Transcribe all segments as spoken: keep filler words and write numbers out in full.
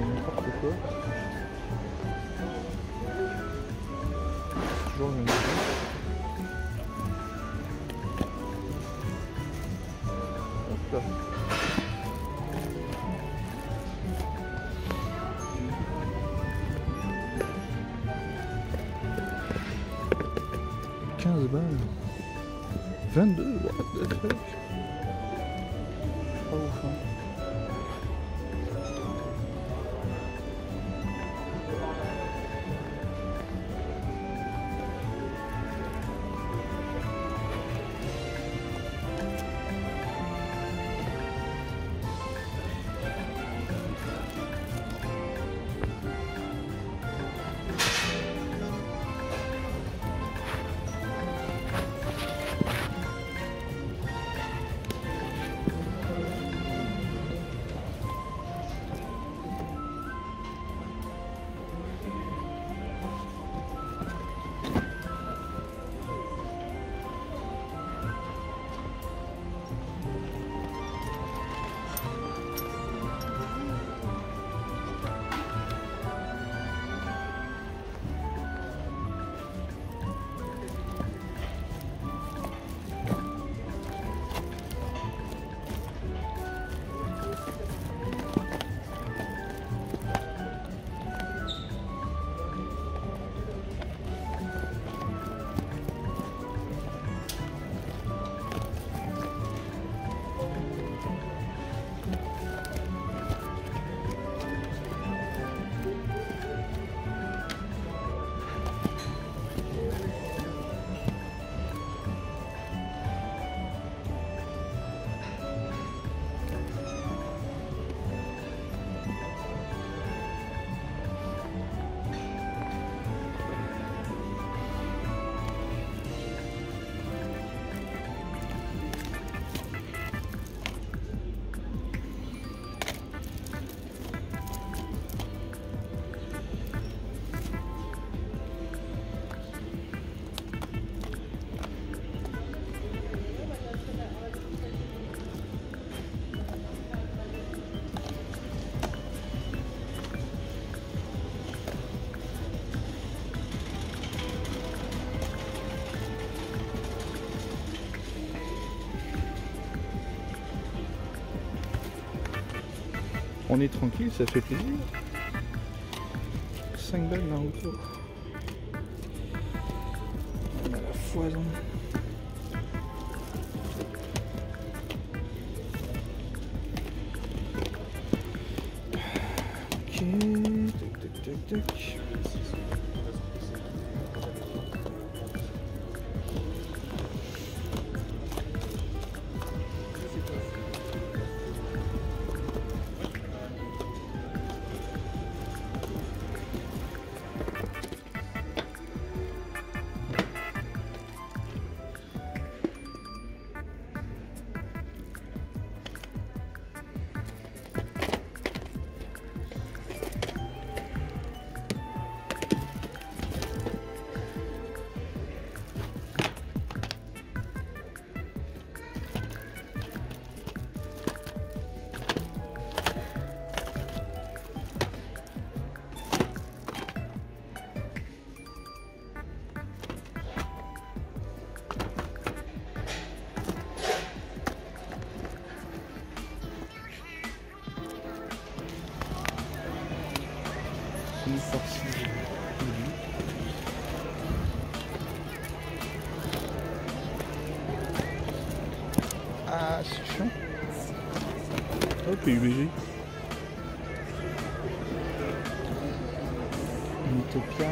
n'importe quoi. Toujours le même truc. Hop là. vingt-deux, what the fuck? C'est pas ouf hein. On est tranquille, ça fait plaisir. cinq balles Naruto. On a la foison. Ok, tac tac tac tac. P U B G. Utopia.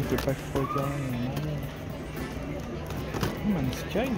Fortnite le pack pour le terrain. Oh, man, Sky.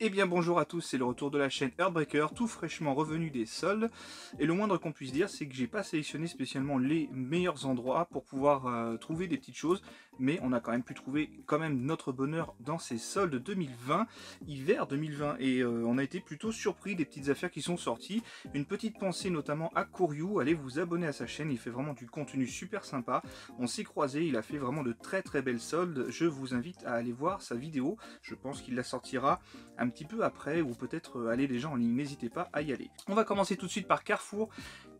Eh bien bonjour à tous, c'est le retour de la chaîne Heartbreaker, tout fraîchement revenu des soldes. Et le moindre qu'on puisse dire, c'est que j'ai pas sélectionné spécialement les meilleurs endroits pour pouvoir euh, trouver des petites choses. Mais on a quand même pu trouver quand même notre bonheur dans ces soldes deux mille vingt, hiver deux mille vingt. Et euh, on a été plutôt surpris des petites affaires qui sont sorties. Une petite pensée notamment à Kouryu, allez vous abonner à sa chaîne, il fait vraiment du contenu super sympa. On s'est croisé, il a fait vraiment de très très belles soldes. Je vous invite à aller voir sa vidéo, je pense qu'il la sortira un petit peu après ou peut-être aller déjà en ligne, n'hésitez pas à y aller. On va commencer tout de suite par Carrefour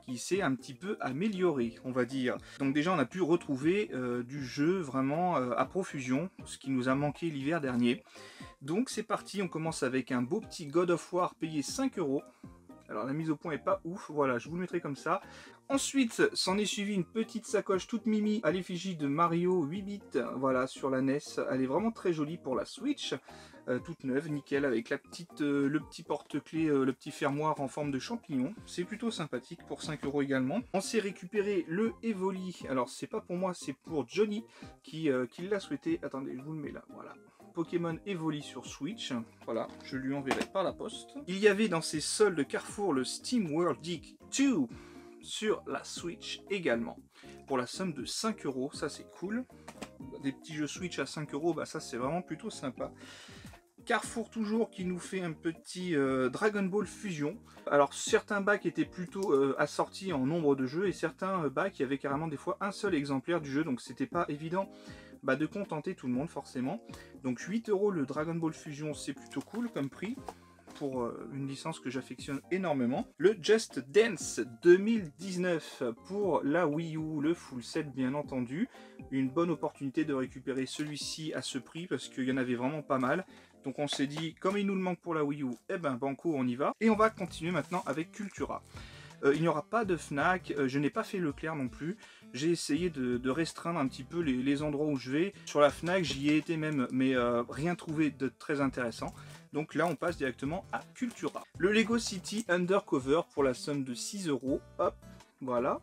qui s'est un petit peu amélioré, on va dire. Donc déjà on a pu retrouver euh, du jeu vraiment euh, à profusion, ce qui nous a manqué l'hiver dernier. Donc c'est parti, on commence avec un beau petit God of War payé cinq euros. Alors la mise au point est pas ouf, voilà, je vous le mettrai comme ça. Ensuite, s'en est suivi une petite sacoche toute mimi à l'effigie de Mario huit bits, voilà, sur la N E S. Elle est vraiment très jolie pour la Switch, euh, toute neuve, nickel, avec la petite, euh, le petit porte-clés, euh, le petit fermoir en forme de champignon. C'est plutôt sympathique, pour cinq euros également. On s'est récupéré le Evoli, alors c'est pas pour moi, c'est pour Johnny qui, euh, qui l'a souhaité. Attendez, je vous le mets là, voilà. Pokémon Evoli sur Switch, voilà, je lui enverrai par la poste. Il y avait dans ces soldes Carrefour le Steam World Dig deux sur la Switch également, pour la somme de cinq euros, ça c'est cool. Des petits jeux Switch à cinq euros, bah ça c'est vraiment plutôt sympa. Carrefour toujours qui nous fait un petit euh, Dragon Ball Fusion. Alors certains bacs étaient plutôt euh, assortis en nombre de jeux et certains euh, bacs il y avait carrément des fois un seul exemplaire du jeu, donc c'était pas évident Bah de contenter tout le monde forcément. Donc huit euros le Dragon Ball Fusion, c'est plutôt cool comme prix pour une licence que j'affectionne énormément. Le Just Dance deux mille dix-neuf pour la Wii U, le full set bien entendu. Une bonne opportunité de récupérer celui-ci à ce prix parce qu'il y en avait vraiment pas mal. Donc on s'est dit, comme il nous le manque pour la Wii U, eh ben banco, on y va. Et on va continuer maintenant avec Cultura. Euh, il n'y aura pas de FNAC, euh, je n'ai pas fait Leclerc non plus. J'ai essayé de, de restreindre un petit peu les, les endroits où je vais. Sur la FNAC, j'y ai été même, mais euh, rien trouvé de très intéressant. Donc là, on passe directement à Cultura. Le Lego City Undercover pour la somme de six euros. Hop, voilà.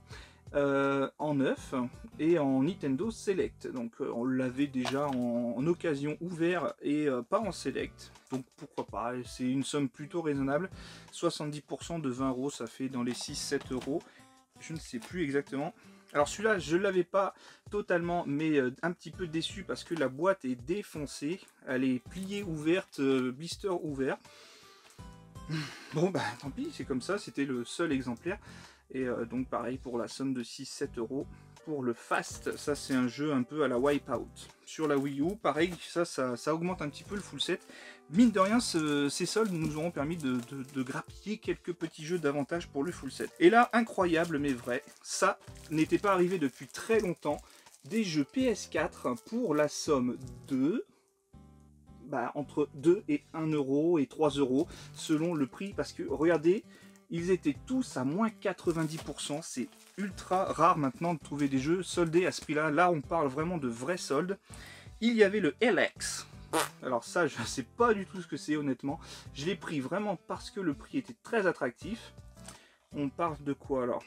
Euh, en neuf et en Nintendo Select. Donc euh, on l'avait déjà en, en occasion ouvert et euh, pas en Select. Donc pourquoi pas, c'est une somme plutôt raisonnable. soixante-dix pour cent de vingt euros, ça fait dans les six sept euros. Je ne sais plus exactement. Alors celui-là, je ne l'avais pas totalement, mais euh, un petit peu déçu parce que la boîte est défoncée. Elle est pliée ouverte, euh, blister ouvert. Bon bah tant pis, c'est comme ça, c'était le seul exemplaire. Et euh, donc pareil pour la somme de six sept euros, pour le Fast, ça c'est un jeu un peu à la Wipe Out. Sur la Wii U, pareil, ça, ça, ça augmente un petit peu le full set. Mine de rien, ce, ces soldes nous auront permis de, de, de grappiller quelques petits jeux davantage pour le full set. Et là, incroyable mais vrai, ça n'était pas arrivé depuis très longtemps, des jeux P S quatre pour la somme de... Bah, entre deux et un euro et trois euros selon le prix, parce que regardez, ils étaient tous à moins quatre-vingt-dix pour cent, c'est ultra rare maintenant de trouver des jeux soldés à ce prix là, là on parle vraiment de vrais soldes. Il y avait le L X, alors ça je ne sais pas du tout ce que c'est honnêtement, je l'ai pris vraiment parce que le prix était très attractif. On parle de quoi alors?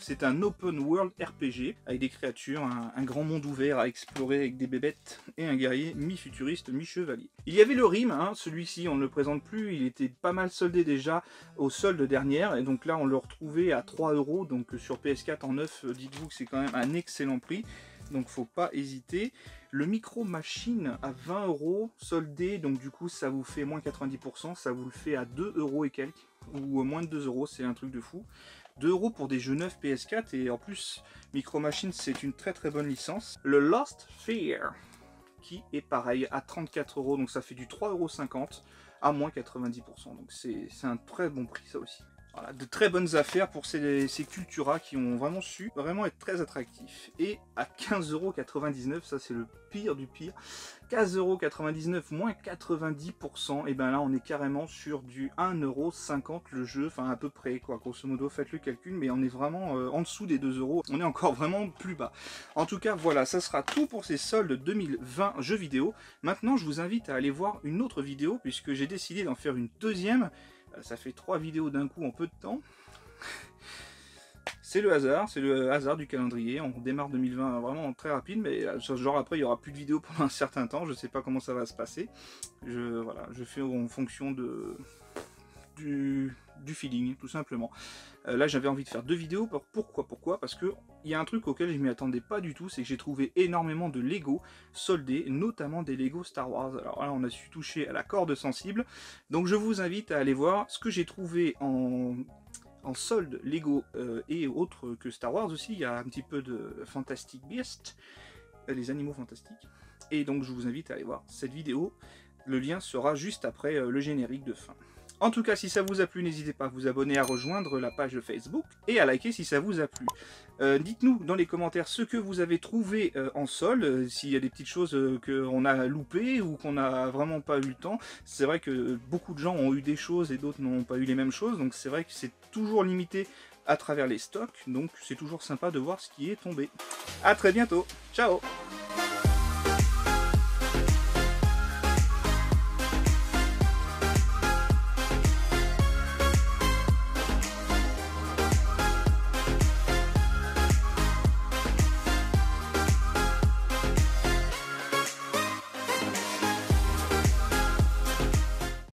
C'est un open world R P G avec des créatures, un, un grand monde ouvert à explorer avec des bébêtes et un guerrier mi-futuriste, mi-chevalier. Il y avait le Rime, hein, celui-ci on ne le présente plus, il était pas mal soldé déjà aux soldes dernières et donc là on le retrouvait à trois euros, donc sur P S quatre en neuf, dites-vous que c'est quand même un excellent prix, donc faut pas hésiter. Le Micro Machines à vingt euros soldé, donc du coup ça vous fait moins quatre-vingt-dix pour cent, ça vous le fait à deux euros et quelques, ou moins de deux euros, c'est un truc de fou. deux euros pour des jeux neufs P S quatre, et en plus Micro Machines c'est une très très bonne licence. Le Lost Fear qui est pareil à trente-quatre euros, donc ça fait du trois euros cinquante à moins quatre-vingt-dix pour cent, donc c'est un très bon prix ça aussi. Voilà, de très bonnes affaires pour ces, ces Cultura qui ont vraiment su vraiment être très attractifs. Et à quinze euros quatre-vingt-dix-neuf, ça c'est le pire du pire, quinze euros quatre-vingt-dix-neuf moins quatre-vingt-dix pour cent, et ben là on est carrément sur du un euro cinquante le jeu, enfin à peu près quoi, grosso modo faites le calcul, mais on est vraiment euh, en dessous des deux euros, on est encore vraiment plus bas. En tout cas voilà, ça sera tout pour ces soldes deux mille vingt jeux vidéo. Maintenant je vous invite à aller voir une autre vidéo, puisque j'ai décidé d'en faire une deuxième. Ça fait trois vidéos d'un coup en peu de temps. C'est le hasard, c'est le hasard du calendrier. On démarre deux mille vingt vraiment très rapide, mais genre après il n'y aura plus de vidéos pendant un certain temps. Je ne sais pas comment ça va se passer. Je, voilà, je fais en fonction de, du, du feeling, tout simplement. Euh, là j'avais envie de faire deux vidéos. Pourquoi pourquoi Parce qu'il y a un truc auquel je ne m'y attendais pas du tout, c'est que j'ai trouvé énormément de Lego soldés, notamment des Lego Star Wars. Alors là on a su toucher à la corde sensible. Donc je vous invite à aller voir ce que j'ai trouvé en... en solde Lego euh, et autres que Star Wars aussi. Il y a un petit peu de Fantastic Beasts, les animaux fantastiques, et donc je vous invite à aller voir cette vidéo, le lien sera juste après euh, le générique de fin. En tout cas si ça vous a plu, n'hésitez pas à vous abonner, à rejoindre la page Facebook et à liker si ça vous a plu. Euh, dites-nous dans les commentaires ce que vous avez trouvé euh, en solde, euh, s'il y a des petites choses euh, qu'on a loupées ou qu'on n'a vraiment pas eu le temps. C'est vrai que beaucoup de gens ont eu des choses et d'autres n'ont pas eu les mêmes choses, donc c'est vrai que c'est toujours limité à travers les stocks, donc c'est toujours sympa de voir ce qui est tombé. A très bientôt, ciao!